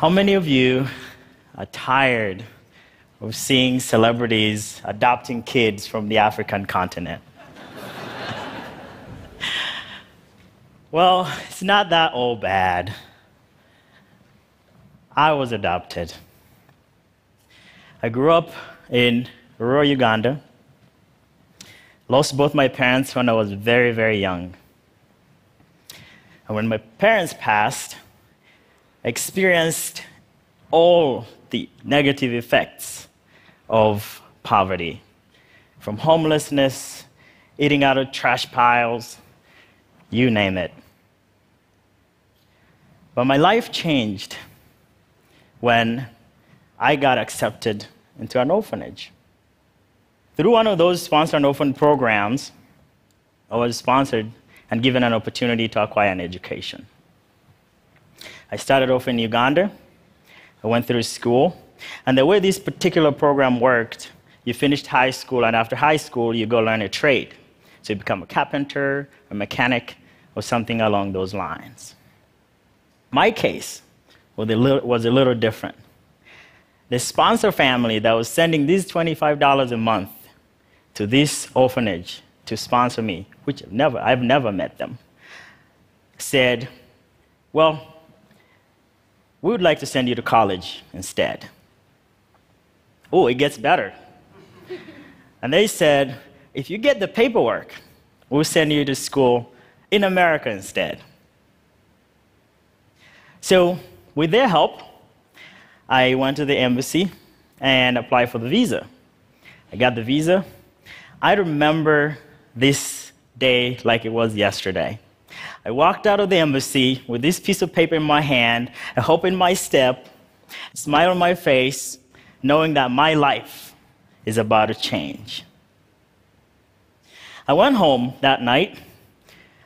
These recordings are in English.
How many of you are tired of seeing celebrities adopting kids from the African continent? Well, it's not that all bad. I was adopted. I grew up in rural Uganda. Lost both my parents when I was very, very young. And when my parents passed, I experienced all the negative effects of poverty, from homelessness, eating out of trash piles, you name it. But my life changed when I got accepted into an orphanage. Through one of those sponsor and orphan programs, I was sponsored and given an opportunity to acquire an education. I started off in Uganda. I went through school. And the way this particular program worked, you finished high school, and after high school, you go learn a trade. So you become a carpenter, a mechanic, or something along those lines. My case was a little different. The sponsor family that was sending these $25 a month to this orphanage to sponsor me, which I've never met them, said, well, we would like to send you to college instead. Oh, it gets better. And they said, if you get the paperwork, we'll send you to school in America instead. So with their help, I went to the embassy and applied for the visa. I got the visa. I remember this day like it was yesterday. I walked out of the embassy with this piece of paper in my hand, a hope in my step, a smile on my face, knowing that my life is about to change. I went home that night,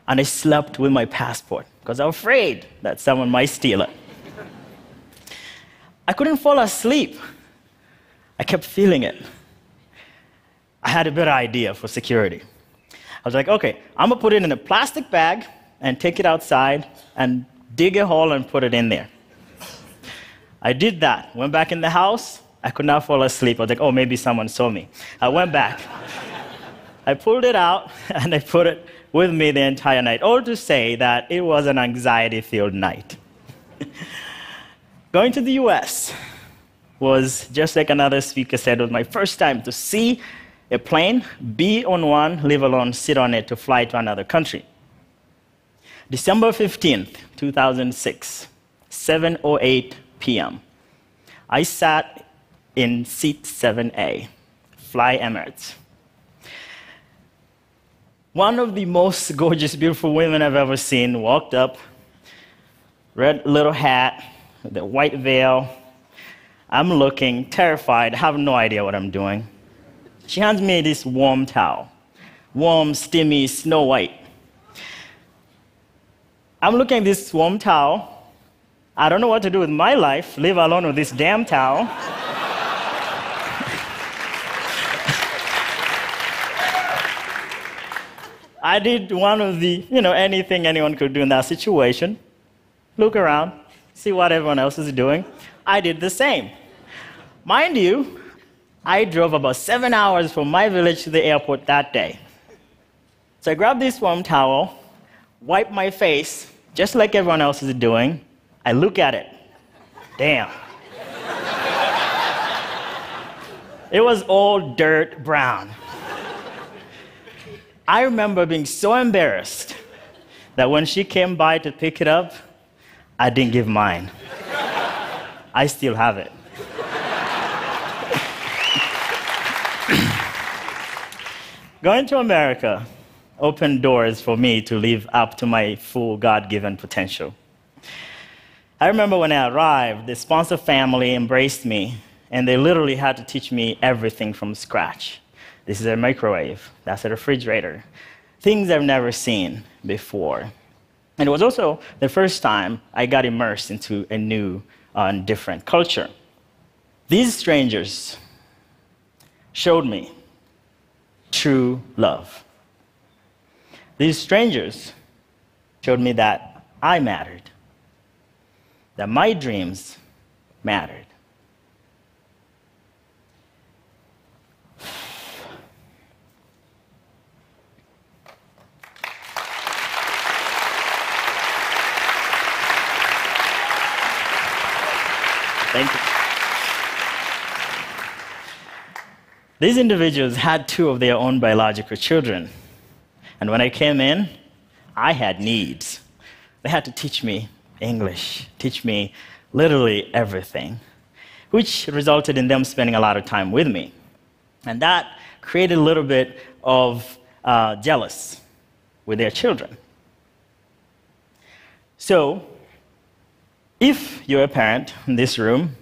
and I slept with my passport because I was afraid that someone might steal it. I couldn't fall asleep. I kept feeling it. I had a better idea for security. I was like, okay, I'm going to put it in a plastic bag and take it outside and dig a hole and put it in there. I did that. Went back in the house. I could not fall asleep. I was like, oh, maybe someone saw me. I went back. I pulled it out, and I put it with me the entire night, all to say that it was an anxiety-filled night. Going to the US was, just like another speaker said, it was my first time to see a plane, be on one, live alone, sit on it, to fly to another country. December 15th, 2006, 7:08 p.m. I sat in seat 7A, fly Emirates. One of the most gorgeous, beautiful women I've ever seen walked up, red little hat, the white veil. I'm looking terrified, have no idea what I'm doing. She hands me this warm towel, warm, steamy, snow white. I'm looking at this warm towel. I don't know what to do with my life, live alone with this damn towel. I did one of the, anything anyone could do in that situation. Look around. See what everyone else is doing. I did the same. Mind you, I drove about 7 hours from my village to the airport that day. So I grabbed this warm towel, wiped my face, just like everyone else is doing. I look at it. Damn. It was all dirt brown. I remember being so embarrassed that when she came by to pick it up, I didn't give mine. I still have it. Going to America opened doors for me to live up to my full God-given potential. I remember when I arrived, the sponsor family embraced me, and they literally had to teach me everything from scratch. This is a microwave. That's a refrigerator. Things I've never seen before. And it was also the first time I got immersed into a new and different culture. These strangers showed me true love. These strangers showed me that I mattered, that my dreams mattered. Thank you. These individuals had two of their own biological children. And when I came in, I had needs. They had to teach me English, teach me literally everything, which resulted in them spending a lot of time with me. And that created a little bit of jealousy with their children. So if you're a parent in this room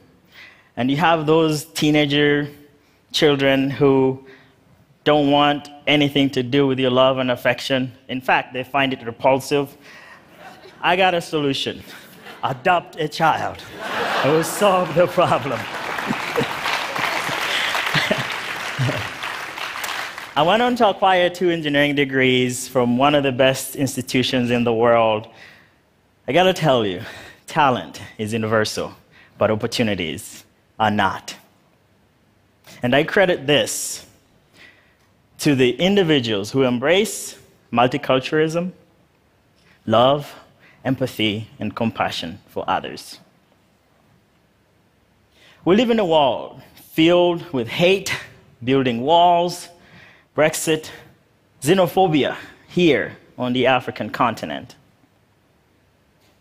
and you have those teenager children who don't want anything to do with your love and affection, in fact, they find it repulsive, I got a solution. Adopt a child. It will solve the problem. I went on to acquire 2 engineering degrees from one of the best institutions in the world. I gotta tell you, talent is universal, but opportunities are not. And I credit this to the individuals who embrace multiculturalism, love, empathy, and compassion for others. We live in a world filled with hate, building walls, Brexit, xenophobia here on the African continent.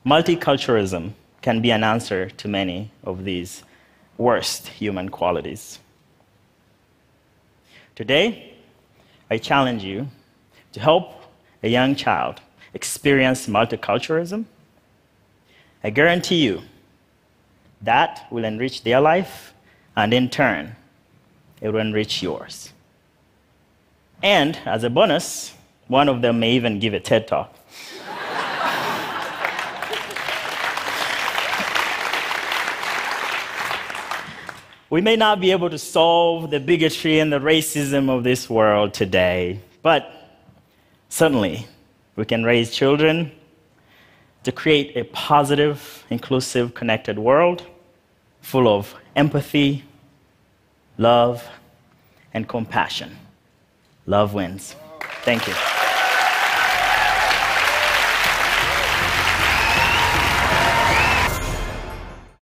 Multiculturalism can be an answer to many of these worst human qualities. Today, I challenge you to help a young child experience multiculturalism. I guarantee you that will enrich their life, and in turn, it will enrich yours. And as a bonus, one of them may even give a TED Talk. We may not be able to solve the bigotry and the racism of this world today, but certainly we can raise children to create a positive, inclusive, connected world full of empathy, love, and compassion. Love wins. Thank you.